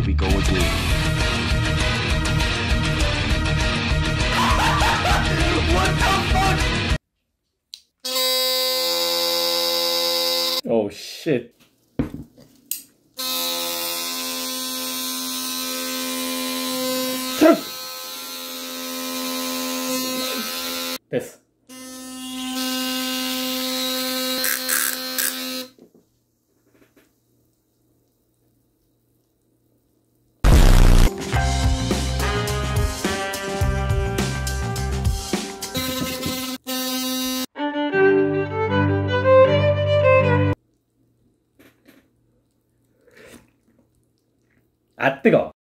Here we go again. What the fuck? Oh shit. This. 아, 뜨거.